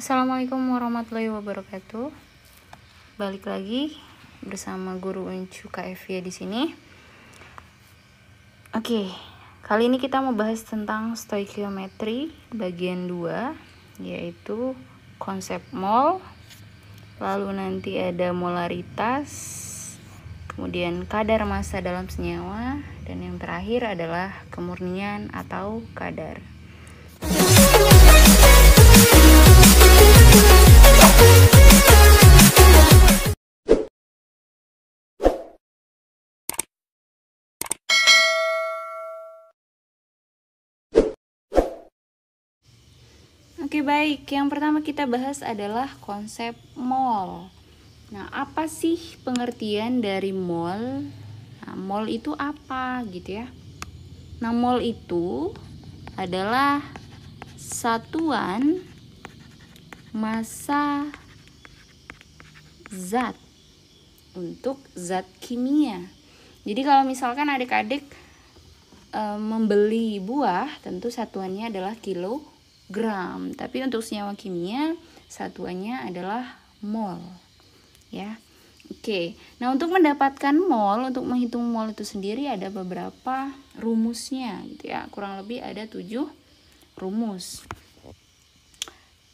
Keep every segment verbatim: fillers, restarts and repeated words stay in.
Assalamualaikum warahmatullahi wabarakatuh. Balik lagi bersama Guru Uncu K F ya di sini. Oke, kali ini kita mau bahas tentang stoikiometri bagian dua, yaitu konsep mol, lalu nanti ada molaritas, kemudian kadar massa dalam senyawa, dan yang terakhir adalah kemurnian atau kadar. Oke, baik, yang pertama kita bahas adalah konsep mol. Nah, apa sih pengertian dari mol? Nah, mol itu apa gitu ya? Nah, mol itu adalah satuan massa zat untuk zat kimia. Jadi kalau misalkan adik-adik e, membeli buah, tentu satuannya adalah kilogram, tapi untuk senyawa kimia satuannya adalah mol. Ya, oke. Nah, untuk mendapatkan mol, untuk menghitung mol itu sendiri ada beberapa rumusnya, gitu ya. Kurang lebih ada tujuh rumus.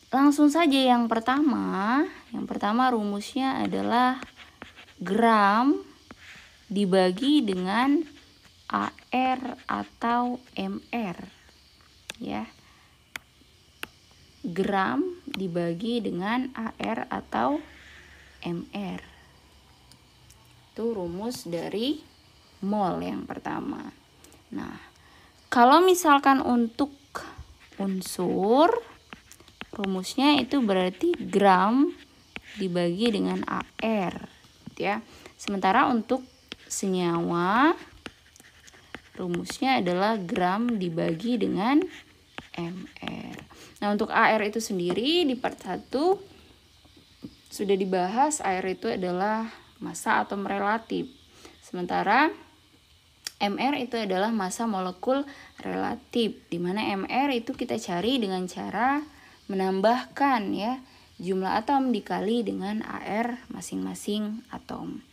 Langsung saja yang pertama. Yang pertama rumusnya adalah gram dibagi dengan A R atau M R. Ya. Gram dibagi dengan A R atau M R. Itu rumus dari mol yang pertama. Nah, kalau misalkan untuk unsur, rumusnya itu berarti gram dibagi dengan A R, gitu ya. Sementara untuk senyawa, rumusnya adalah gram dibagi dengan M R. Nah, untuk A R itu sendiri di part satu sudah dibahas, A R itu adalah massa atom relatif. Sementara M R itu adalah massa molekul relatif, dimana M R itu kita cari dengan cara menambahkan ya jumlah atom dikali dengan A R masing-masing atom.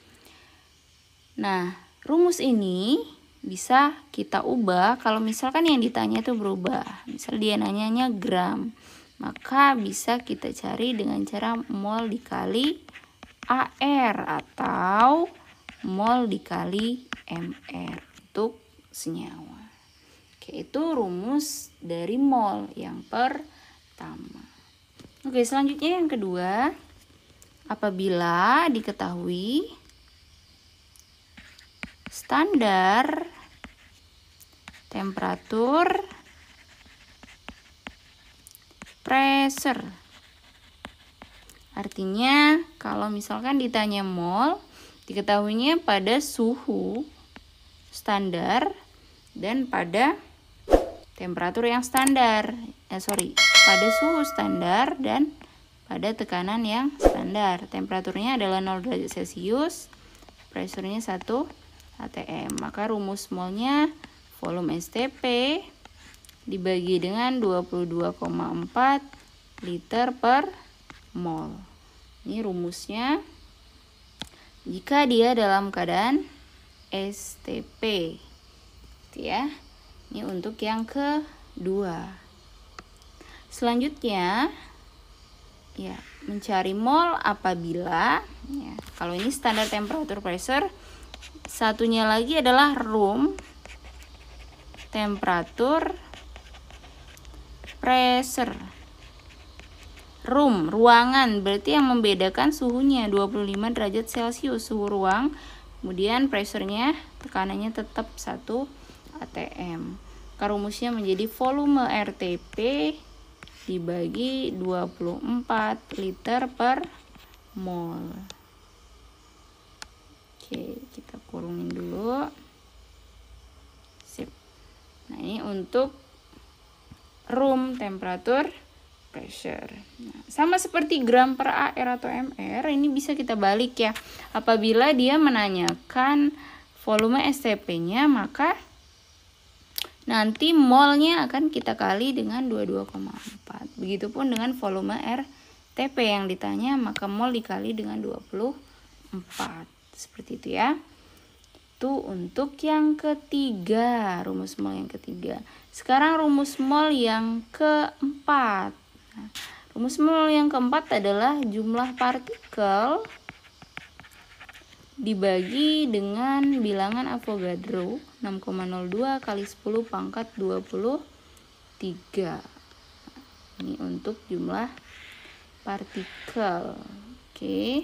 Nah, rumus ini bisa kita ubah kalau misalkan yang ditanya itu berubah. Misal dia nanyanya gram, maka bisa kita cari dengan cara mol dikali A R atau mol dikali M R untuk senyawa. Oke, itu rumus dari mol yang pertama. Oke, selanjutnya yang kedua. Apabila diketahui standar temperatur, pressure. Artinya kalau misalkan ditanya mol, diketahuinya pada suhu standar dan pada temperatur yang standar. Eh sorry, pada suhu standar dan pada tekanan yang standar. Temperaturnya adalah nol derajat Celcius, pressure-nya satu atm. Maka rumus molnya volume S T P dibagi dengan dua puluh dua koma empat liter per mol. Ini rumusnya jika dia dalam keadaan S T P. Gitu ya. Ini untuk yang kedua. Selanjutnya ya, mencari mol apabila ya, kalau ini standar temperatur pressure, satunya lagi adalah room temperatur pressure. Room, ruangan, berarti yang membedakan suhunya dua puluh lima derajat Celcius suhu ruang, kemudian pressure-nya, tekanannya tetap satu atm. Rumusnya menjadi volume R T P dibagi dua puluh empat liter per mol. Oke, kita kurungin dulu. Sip. Nah, ini untuk room temperatur pressure. Nah, sama seperti gram per A R atau M R, ini bisa kita balik ya. Apabila dia menanyakan volume S T P-nya, maka Nanti molnya akan kita kali dengan dua puluh dua koma empat. Begitupun dengan volume R T P yang ditanya, maka mol dikali dengan dua puluh empat. Seperti itu ya. Itu untuk yang ketiga, rumus mol yang ketiga. Sekarang rumus mol yang keempat. Nah, rumus mol yang keempat adalah jumlah partikel dibagi dengan bilangan Avogadro enam koma nol dua kali sepuluh pangkat dua puluh tiga. Ini untuk jumlah partikel. Oke.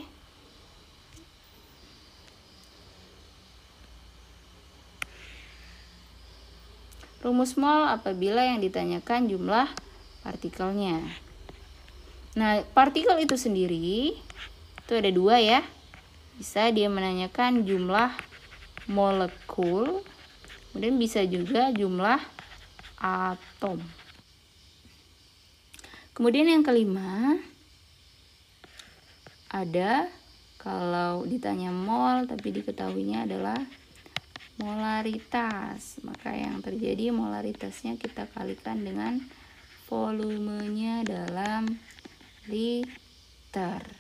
Rumus mol apabila yang ditanyakan jumlah partikelnya. Nah, partikel itu sendiri itu ada dua ya. Bisa dia menanyakan jumlah molekul, kemudian bisa juga jumlah atom. Kemudian yang kelima, ada kalau ditanya mol tapi diketahuinya adalah molaritas. Maka yang terjadi molaritasnya kita kalikan dengan volumenya dalam liter.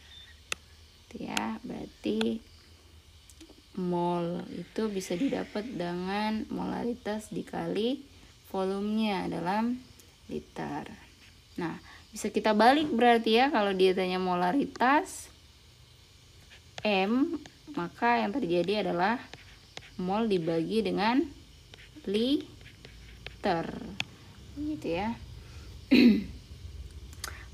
Ya, berarti mol itu bisa didapat dengan molaritas dikali volumenya dalam liter. Nah, bisa kita balik berarti ya, kalau dia tanya molaritas M, maka yang terjadi adalah mol dibagi dengan liter. Gitu ya.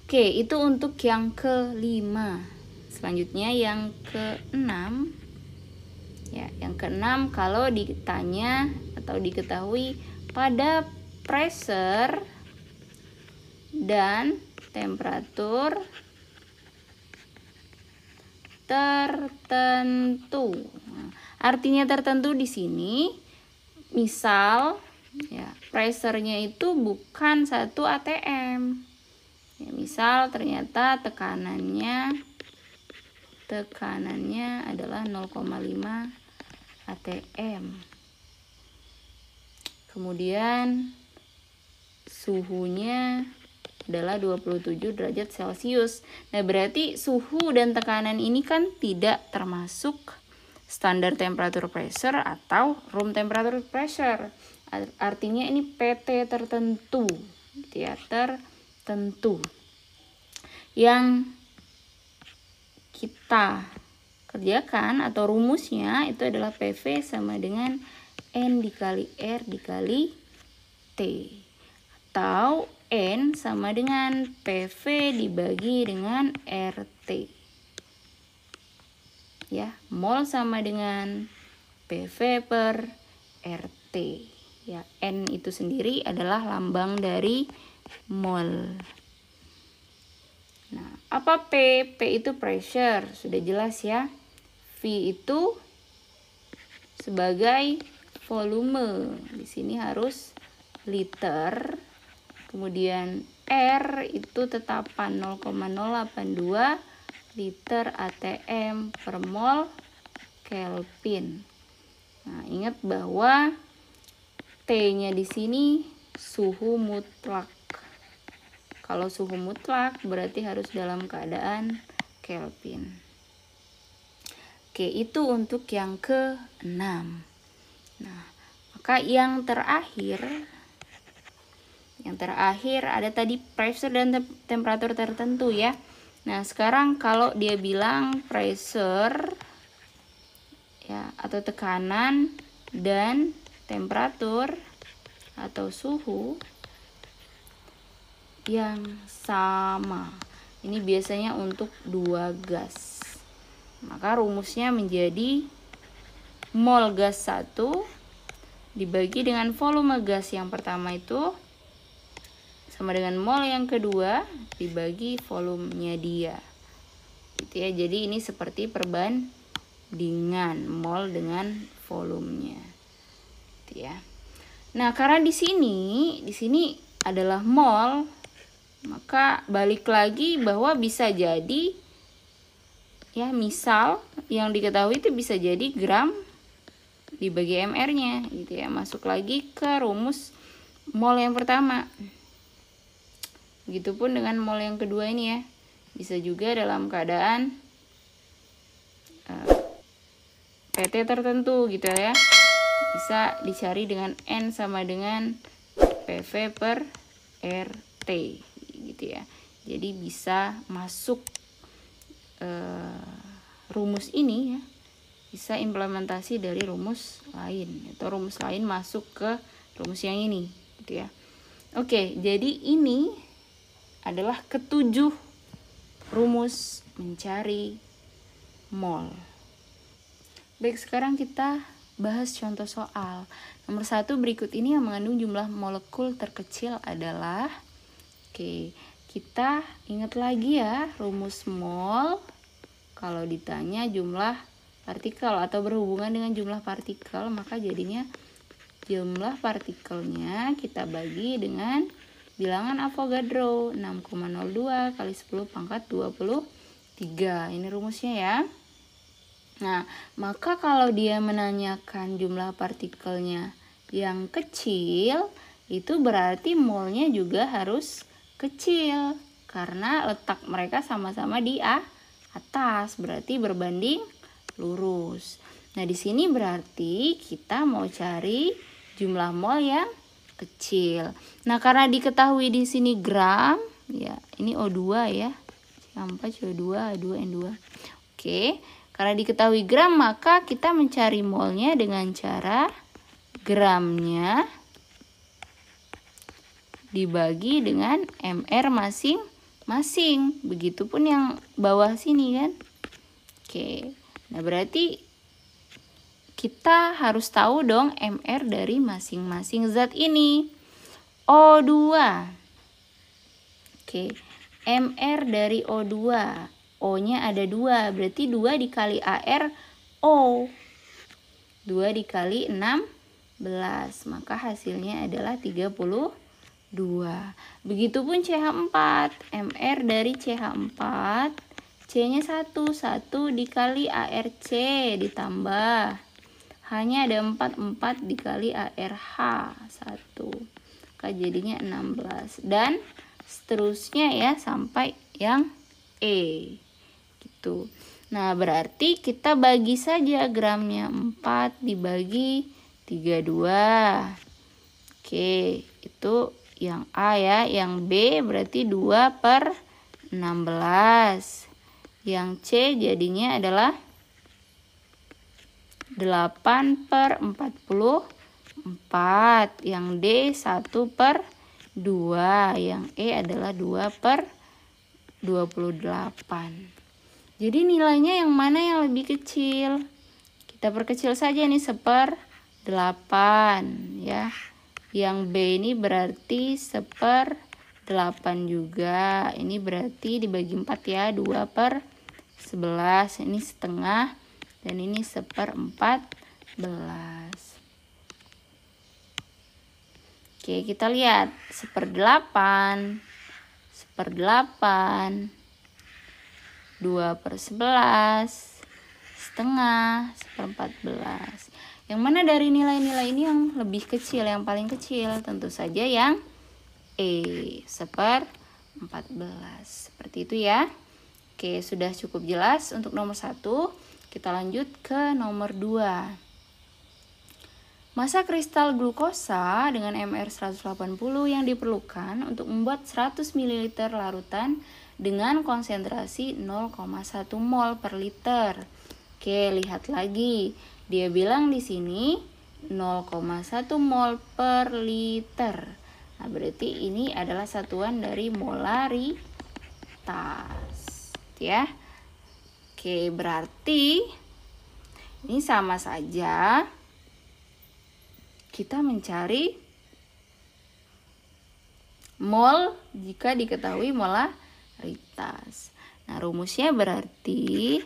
Oke, itu untuk yang kelima. Selanjutnya yang keenam, ya, yang keenam kalau ditanya atau diketahui pada pressure dan temperatur tertentu. Nah, artinya tertentu di sini, misal, ya, pressure-nya itu bukan satu A T M. Ya, misal ternyata tekanannya tekanannya adalah nol koma lima A T M. Kemudian suhunya adalah dua puluh tujuh derajat Celcius. Nah, berarti suhu dan tekanan ini kan tidak termasuk standar temperatur pressure atau room temperature pressure. Artinya ini P T tertentu, ya, tertentu. Yang kita kerjakan atau rumusnya itu adalah P V sama dengan N dikali R dikali T, atau N sama dengan P V dibagi dengan R T. Ya, mol sama dengan P V per R T. Ya, N itu sendiri adalah lambang dari mol. Nah, apa P? P itu pressure, sudah jelas ya. V itu sebagai volume. Di sini harus liter. Kemudian R itu tetapan nol koma nol delapan dua liter A T M per mol Kelvin. Nah, ingat bahwa T-nya di sini suhu mutlak. Kalau suhu mutlak berarti harus dalam keadaan Kelvin. Oke, itu untuk yang keenam. Nah, maka yang terakhir, yang terakhir ada tadi pressure dan temperatur tertentu ya. Nah, sekarang kalau dia bilang pressure ya atau tekanan dan temperatur atau suhu yang sama, ini biasanya untuk dua gas, maka rumusnya menjadi mol gas satu dibagi dengan volume gas yang pertama itu sama dengan mol yang kedua dibagi volumenya dia, gitu ya. Jadi ini seperti perbandingan mol dengan volumenya, gitu ya. Nah, karena di sini di sini adalah mol, maka balik lagi bahwa bisa jadi ya, misal yang diketahui itu bisa jadi gram dibagi M R-nya, gitu ya. Masuk lagi ke rumus mol yang pertama. Begitupun dengan mol yang kedua ini ya. Bisa juga dalam keadaan P T tertentu gitu ya. Bisa dicari dengan N sama dengan P V per R T gitu ya. Jadi bisa masuk e, rumus ini ya. Bisa implementasi dari rumus lain atau rumus lain masuk ke rumus yang ini gitu ya. Oke, jadi ini adalah ketujuh rumus mencari mol. Baik, sekarang kita bahas contoh soal. Nomor satu berikut ini yang mengandung jumlah molekul terkecil adalah. Oke, kita ingat lagi ya rumus mol. Kalau ditanya jumlah partikel atau berhubungan dengan jumlah partikel, maka jadinya jumlah partikelnya kita bagi dengan bilangan Avogadro enam koma nol dua kali sepuluh pangkat dua puluh tiga. Ini rumusnya ya. Nah, maka kalau dia menanyakan jumlah partikelnya yang kecil, itu berarti molnya juga harus kecil. Karena letak mereka sama-sama di atas, berarti berbanding lurus. Nah, di sini berarti kita mau cari jumlah mol yang kecil. Nah, karena diketahui di sini gram, ya, ini O dua ya. C empat, C dua, A dua, N dua. Oke. Karena diketahui gram, maka kita mencari molnya dengan cara gramnya dibagi dengan M R masing-masing. Begitupun yang bawah sini kan. Oke, nah berarti kita harus tahu dong M R dari masing-masing zat ini. O dua. Oke, M R dari O dua. O-nya ada dua, berarti dua dikali A R O. dua dikali enam belas, maka hasilnya adalah tiga puluh dua. Begitupun C H empat, M R dari C H empat, C-nya satu, satu dikali A R C ditambah. H-nya ada empat, empat dikali A R H satu. Maka jadinya enam belas. Dan seterusnya ya sampai yang E. Gitu. Nah, berarti kita bagi saja gramnya empat dibagi tiga puluh dua. Oke, itu yang A ya. Yang B berarti dua per enam belas. Yang C jadinya adalah delapan per empat puluh empat. Yang D satu per dua. Yang E adalah dua per dua puluh delapan. Jadi nilainya yang mana yang lebih kecil? Kita perkecil saja nih seper delapan ya. Yang B ini berarti seper delapan juga. Ini berarti dibagi empat ya, dua per sebelas. Ini setengah dan ini seper empat belas. Oke, kita lihat seper delapan, seper delapan, dua per sebelas, setengah, seperempat belas. Yang mana dari nilai-nilai ini yang lebih kecil, yang paling kecil? Tentu saja yang E, seperempat belas. Seperti itu ya. Oke, sudah cukup jelas untuk nomor satu. Kita lanjut ke nomor dua. Massa kristal glukosa dengan M R seratus delapan puluh yang diperlukan untuk membuat seratus mililiter larutan dengan konsentrasi nol koma satu mol per liter. Oke, lihat lagi. Dia bilang di sini nol koma satu mol per liter. Nah, berarti ini adalah satuan dari molaritas, ya. Oke, berarti ini sama saja kita mencari mol jika diketahui molaritas. Nah, rumusnya berarti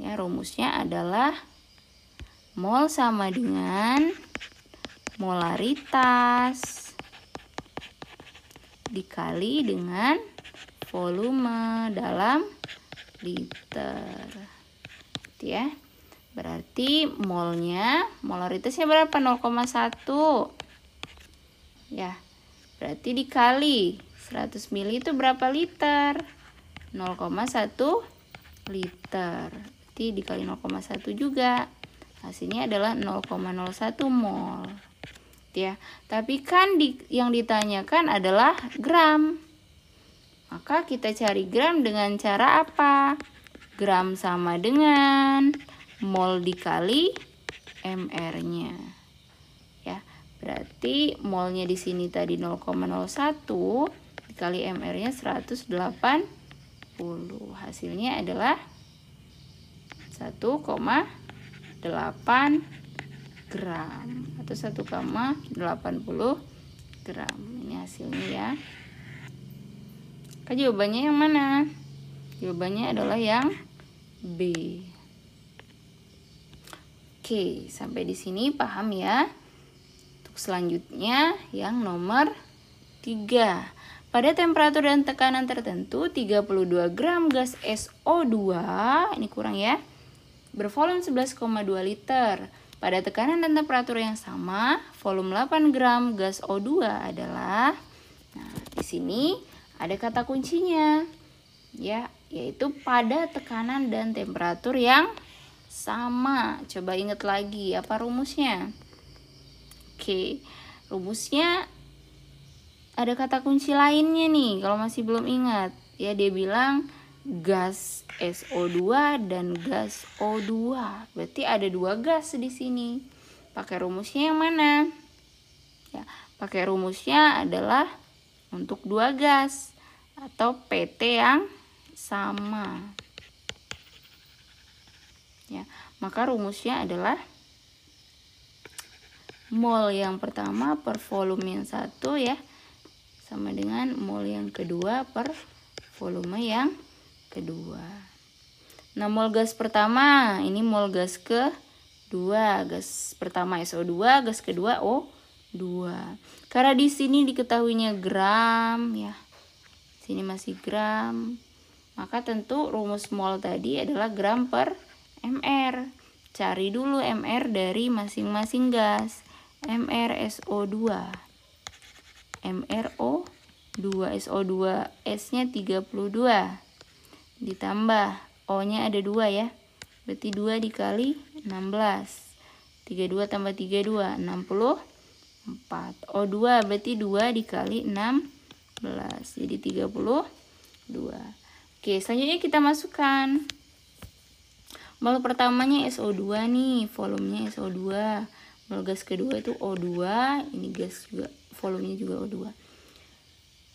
ya rumusnya adalah mol sama dengan molaritas dikali dengan volume dalam liter. Ya. Berarti molnya, molaritasnya berapa? nol koma satu. ya. Berarti dikali seratus mililiter itu berapa liter? nol koma satu liter. Berarti dikali nol koma satu juga. Hasilnya adalah nol koma nol satu mol. Ya, tapi kan di, yang ditanyakan adalah gram. Maka kita cari gram dengan cara apa? Gram sama dengan mol dikali M R-nya. Ya, berarti molnya di sini tadi nol koma nol satu dikali M R-nya seratus delapan puluh. Hasilnya adalah satu koma delapan gram atau satu koma delapan puluh gram. Ini hasilnya ya. Maka jawabannya yang mana? Jawabannya adalah yang B. Oke, sampai di sini paham ya. Untuk selanjutnya yang nomor tiga. Pada temperatur dan tekanan tertentu, tiga puluh dua gram gas S O dua, ini kurang ya, bervolume sebelas koma dua liter. Pada tekanan dan temperatur yang sama, volume delapan gram gas O dua adalah, nah, di sini ada kata kuncinya, ya, yaitu pada tekanan dan temperatur yang sama. Coba ingat lagi apa rumusnya? Oke, rumusnya ada kata kunci lainnya nih. Kalau masih belum ingat, ya dia bilang gas S O dua dan gas O dua. Berarti ada dua gas di sini. Pakai rumusnya yang mana? Ya, pakai rumusnya adalah untuk dua gas atau P T yang sama. Ya, maka rumusnya adalah mol yang pertama per volume yang satu ya, sama dengan mol yang kedua per volume yang kedua. Nah, mol gas pertama, ini mol gas kedua. Gas pertama S O dua, gas kedua O dua. Karena di sini diketahuinya gram ya. Sini masih gram. Maka tentu rumus mol tadi adalah gram per M R. Cari dulu M R dari masing-masing gas. M R S O dua. M R O dua. S O dua S-nya tiga puluh dua. Ditambah O-nya ada dua ya. Berarti dua dikali enam belas. tiga puluh dua tambah tiga puluh dua, enam puluh empat. O dua berarti dua dikali enam belas. Jadi tiga puluh dua. Oke, selanjutnya kita masukkan. Mol pertamanya S O dua nih, volumenya S O dua. Mol gas kedua itu O dua, ini gas juga, volumenya juga O dua.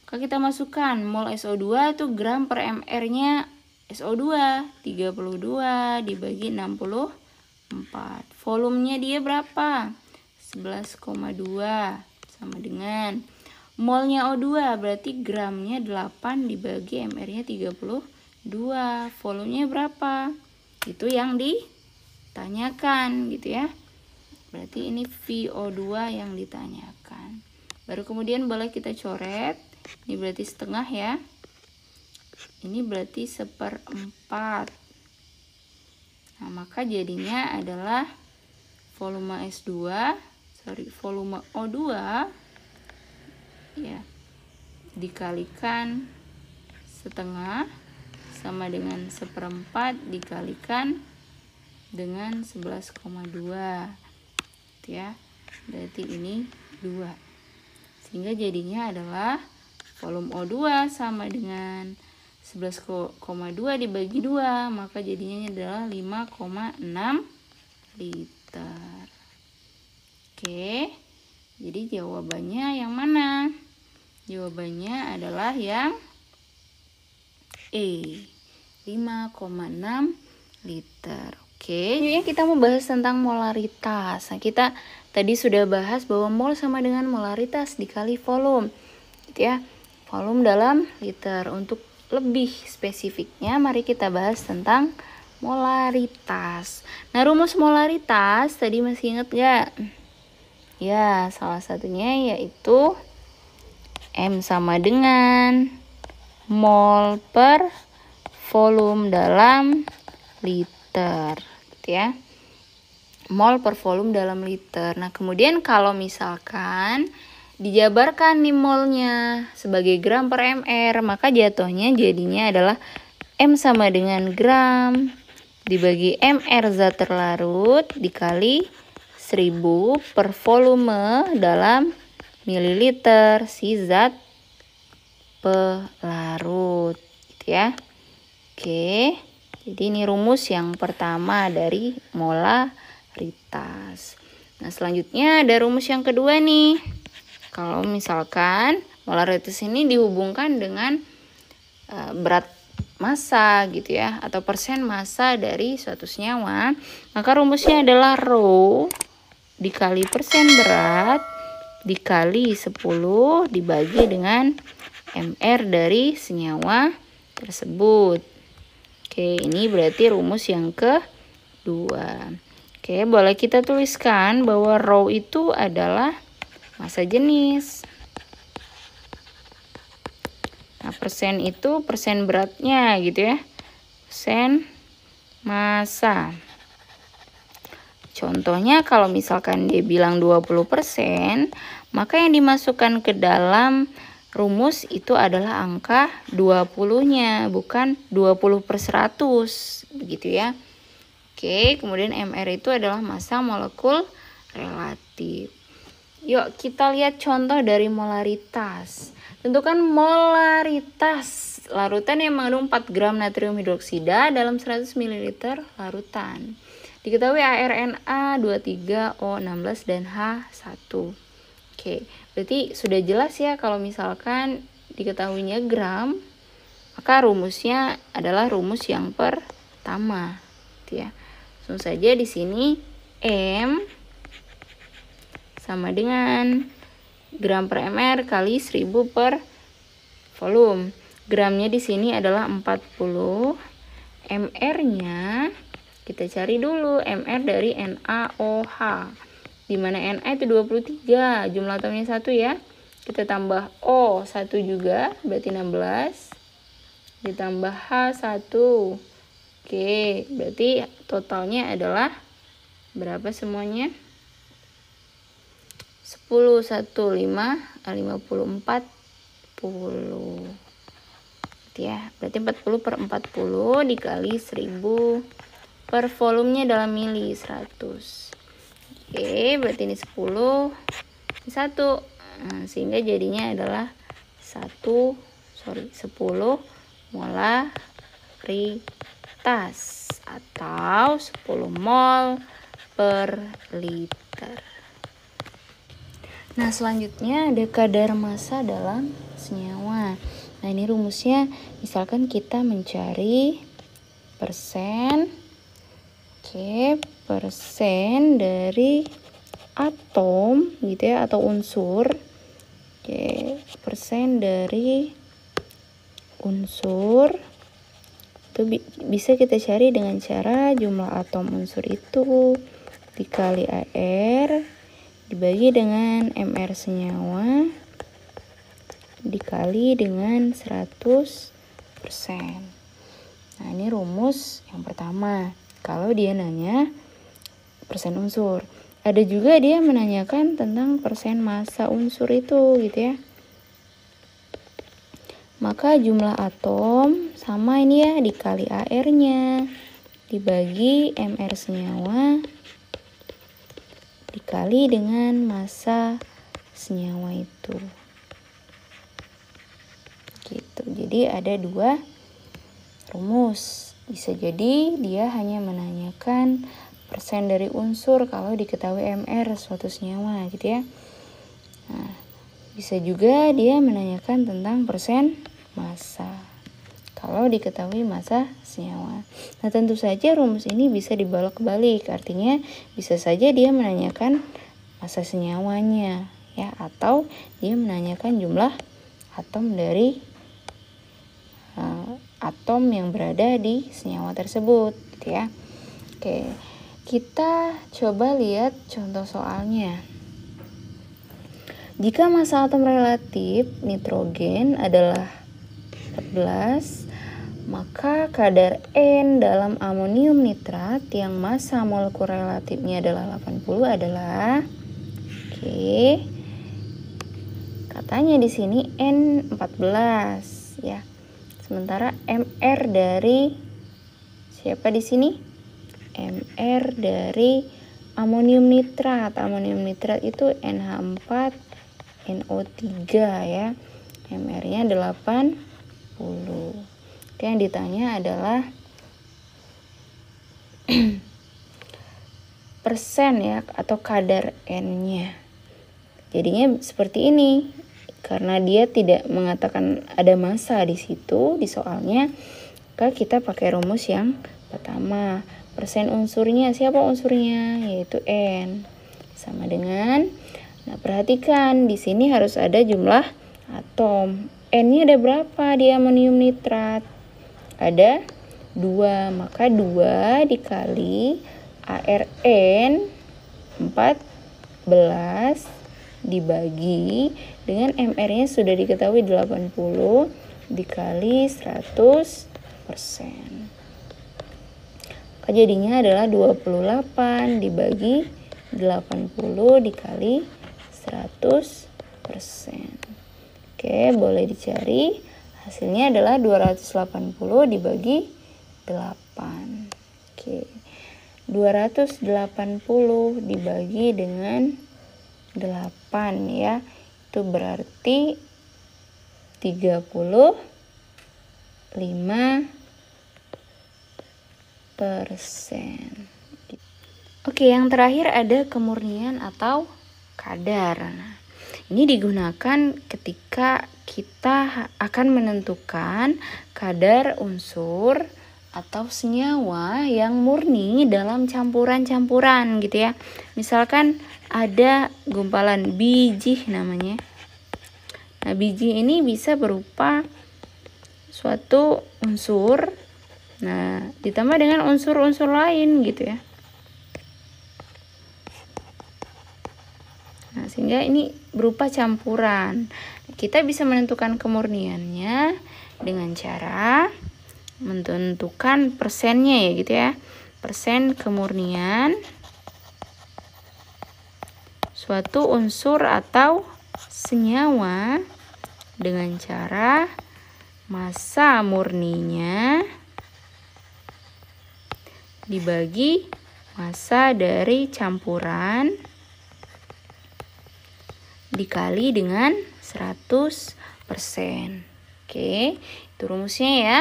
Maka kita masukkan mol S O dua itu gram per M R-nya S O dua tiga puluh dua dibagi enam puluh empat. Volumenya dia berapa? sebelas koma dua sama dengan molnya O dua, berarti gramnya delapan dibagi M R-nya tiga puluh dua. Volumenya berapa? Itu yang ditanyakan gitu ya. Berarti ini V O dua yang ditanyakan. Baru kemudian boleh kita coret. Ini berarti setengah ya. Ini berarti seperempat. Nah, maka jadinya adalah volume S dua, sorry, volume O dua ya, dikalikan setengah sama dengan seperempat dikalikan dengan sebelas koma dua ya. Berarti ini dua. Sehingga jadinya adalah volume O dua sama dengan sebelas koma dua dibagi dua, maka jadinya adalah lima koma enam liter. Oke, jadi jawabannya yang mana? Jawabannya adalah yang E, lima koma enam liter. Oke, ini kita membahas tentang molaritas. Nah, kita tadi sudah bahas bahwa mol sama dengan molaritas dikali volume, gitu ya. Volume dalam liter. Untuk lebih spesifiknya, mari kita bahas tentang molaritas. Nah, rumus molaritas tadi masih ingat gak? Ya, salah satunya yaitu M sama dengan mol per volume dalam liter, gitu ya. Mol per volume dalam liter. Nah, kemudian kalau misalkan dijabarkan nih molnya sebagai gram per ml, maka jatuhnya jadinya adalah M sama dengan gram dibagi mR zat terlarut dikali seribu per volume dalam mililiter si zat pelarut, gitu ya. Oke, jadi ini rumus yang pertama dari molaritas. Nah, selanjutnya ada rumus yang kedua nih. Kalau misalkan molaritas ini dihubungkan dengan uh, berat massa gitu ya, atau persen massa dari suatu senyawa, maka rumusnya adalah rho dikali persen berat dikali sepuluh dibagi dengan M R dari senyawa tersebut. Oke, ini berarti rumus yang kedua. Oke, boleh kita tuliskan bahwa rho itu adalah massa jenis. Nah, persen itu persen beratnya gitu ya. Persen massa. Contohnya kalau misalkan dia bilang dua puluh persen, maka yang dimasukkan ke dalam rumus itu adalah angka dua puluh-nya, bukan dua puluh per seratus, begitu ya. Oke, kemudian M R itu adalah massa molekul relatif. Yuk kita lihat contoh dari molaritas. Tentukan molaritas larutan yang mengandung empat gram natrium hidroksida dalam seratus mililiter larutan. Diketahui A R N A dua tiga O enam belas dan H satu. Oke, berarti sudah jelas ya kalau misalkan diketahuinya gram, maka rumusnya adalah rumus yang pertama, gitu ya. Langsung saja di sini M sama dengan gram per ml kali seribu per volume. Gramnya di sini adalah empat puluh. M R-nya kita cari dulu, M R dari NaOH. Di mana Na itu dua puluh tiga, jumlah atomnya satu ya. Kita tambah O satu juga, berarti enam belas. Ditambah H satu. Oke, berarti totalnya adalah berapa semuanya? sepuluh, satu, lima, lima puluh, empat puluh. Ya, berarti empat puluh per empat puluh dikali seribu per volumenya dalam mili seratus. Oke, berarti ini sepuluh, ini satu. Nah, sehingga jadinya adalah satu, sorry, sepuluh molaritas atau sepuluh mol per liter. Nah, selanjutnya ada kadar massa dalam senyawa. Nah, ini rumusnya misalkan kita mencari persen, oke, persen dari atom gitu ya, atau unsur, oke, persen dari unsur itu bi bisa kita cari dengan cara jumlah atom unsur itu dikali A R dibagi dengan M R senyawa dikali dengan seratus persen. Nah, ini rumus yang pertama. Kalau dia nanya persen unsur, ada juga dia menanyakan tentang persen massa unsur itu gitu ya. Maka jumlah atom sama ini ya, dikali A R-nya dibagi M R senyawa dikali dengan massa senyawa itu, gitu. Jadi ada dua rumus. Bisa jadi dia hanya menanyakan persen dari unsur kalau diketahui M R suatu senyawa, gitu ya. Nah, bisa juga dia menanyakan tentang persen massa kalau diketahui massa senyawa. Nah, tentu saja rumus ini bisa dibolak-balik, artinya bisa saja dia menanyakan massa senyawanya ya, atau dia menanyakan jumlah atom dari uh, atom yang berada di senyawa tersebut, gitu ya. Oke, kita coba lihat contoh soalnya. Jika massa atom relatif nitrogen adalah empat belas, maka kadar N dalam amonium nitrat yang massa molekul relatifnya adalah delapan puluh adalah, oke, okay, Katanya di sini N empat belas ya. Sementara M R dari siapa di sini? M R dari amonium nitrat. Amonium nitrat itu N H empat N O tiga ya. M R-nya delapan puluh. Oke, yang ditanya adalah persen ya atau kadar N-nya. Jadinya seperti ini. Karena dia tidak mengatakan ada massa di situ di soalnya, maka kita pakai rumus yang pertama. Persen unsurnya, siapa unsurnya? Yaitu N. Sama dengan, nah perhatikan di sini harus ada jumlah atom. N-nya ada berapa di amonium nitrat? Ada dua, maka dua dikali A R N empat belas dibagi dengan M R-nya sudah diketahui delapan puluh dikali seratus persen. Maka jadinya adalah dua puluh delapan dibagi delapan puluh dikali seratus persen. Oke, boleh dicari. Hasilnya adalah dua ratus delapan puluh dibagi delapan. Oke. dua ratus delapan puluh dibagi dengan delapan ya, itu berarti tiga puluh lima persen. Oke, yang terakhir ada kemurnian atau kadar. Nah, ini digunakan ketika kita akan menentukan kadar unsur atau senyawa yang murni dalam campuran-campuran gitu ya. Misalkan ada gumpalan biji namanya. Nah, biji ini bisa berupa suatu unsur, nah ditambah dengan unsur-unsur lain gitu ya. Nah, sehingga ini berupa campuran. Kita bisa menentukan kemurniannya dengan cara menentukan persennya ya gitu ya, persen kemurnian suatu unsur atau senyawa dengan cara massa murninya dibagi massa dari campuran dikali dengan seratus persen. Oke, itu rumusnya ya.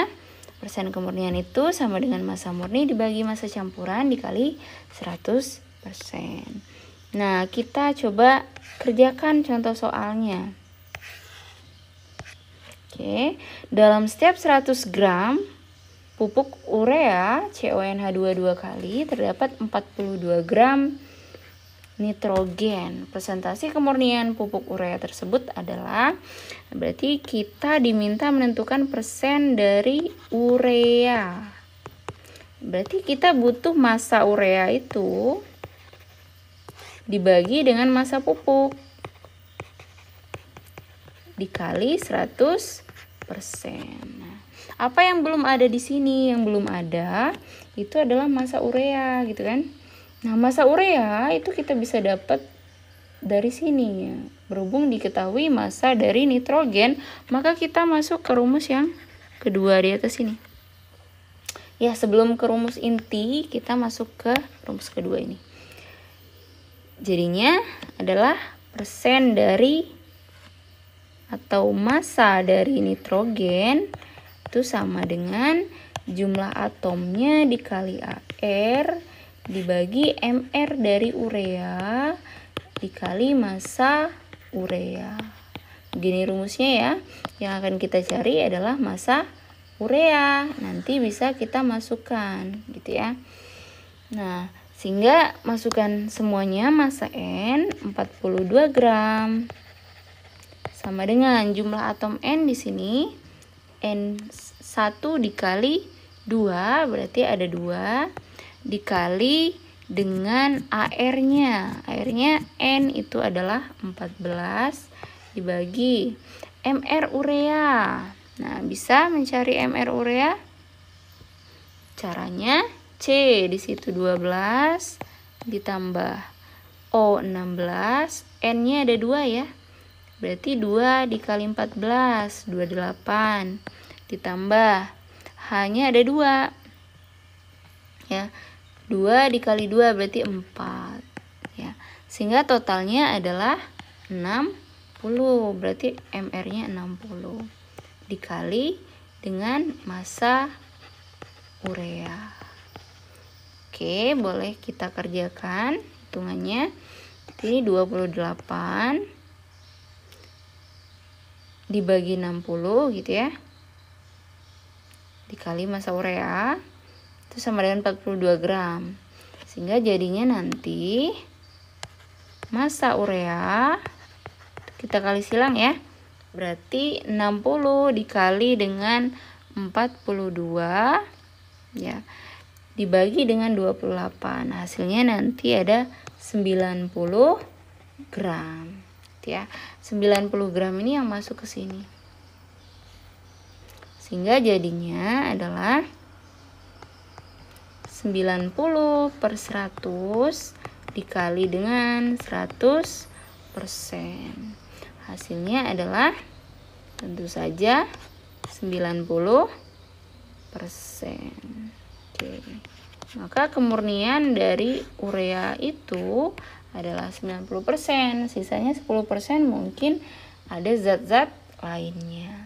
Persen kemurnian itu sama dengan massa murni dibagi massa campuran dikali seratus persen. Nah, kita coba kerjakan contoh soalnya. Oke, dalam setiap seratus gram pupuk urea C O N H dua dua kali terdapat empat puluh dua gram nitrogen. Presentasi kemurnian pupuk urea tersebut adalah, berarti kita diminta menentukan persen dari urea. Berarti kita butuh massa urea itu dibagi dengan massa pupuk dikali seratus persen. Nah, apa yang belum ada di sini? Yang belum ada itu adalah massa urea gitu kan. Nah, massa urea itu kita bisa dapat dari sini ya. Berhubung diketahui massa dari nitrogen, maka kita masuk ke rumus yang kedua di atas ini. Ya, sebelum ke rumus inti, kita masuk ke rumus kedua ini. Jadinya adalah persen dari atau massa dari nitrogen itu sama dengan jumlah atomnya dikali A R dibagi M R dari urea dikali massa urea. Begini rumusnya ya. Yang akan kita cari adalah massa urea. Nanti bisa kita masukkan gitu ya. Nah, sehingga masukkan semuanya massa N empat puluh dua gram sama dengan jumlah atom N di sini N satu dikali dua, berarti ada dua dikali dengan A R-nya. A R-nya N itu adalah empat belas dibagi M R urea. Nah, bisa mencari M R urea caranya C di situ dua belas ditambah O enam belas, N-nya ada dua ya. Berarti dua dikali empat belas, dua puluh delapan. Ditambah H-nya ada dua. Ya. dua dikali dua berarti empat. Ya. Sehingga totalnya adalah enam puluh. Berarti M R-nya enam puluh. Dikali dengan massa urea. Oke, boleh kita kerjakan hitungannya. Ini dua puluh delapan dibagi enam puluh gitu ya, dikali massa urea itu sama dengan empat puluh dua gram, sehingga jadinya nanti massa urea kita kali silang ya, berarti enam puluh dikali dengan empat puluh dua ya, dibagi dengan dua puluh delapan, hasilnya nanti ada sembilan puluh gram ya. sembilan puluh gram ini yang masuk ke sini. Sehingga jadinya adalah sembilan puluh per seratus dikali dengan seratus persen. Hasilnya adalah tentu saja sembilan puluh persen. Oke. Maka kemurnian dari urea itu adalah sembilan puluh persen, sisanya sepuluh persen mungkin ada zat-zat lainnya.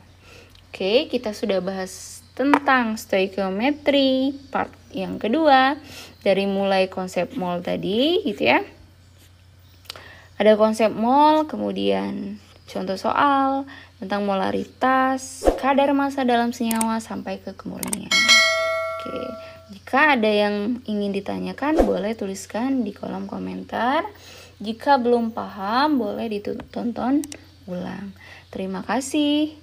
Oke, kita sudah bahas tentang stoikiometri part yang kedua, dari mulai konsep mol tadi gitu ya. Ada konsep mol, kemudian contoh soal tentang molaritas, kadar massa dalam senyawa sampai ke kemurnian. Oke. Jika ada yang ingin ditanyakan, boleh tuliskan di kolom komentar. Jika belum paham, boleh ditonton ulang. Terima kasih.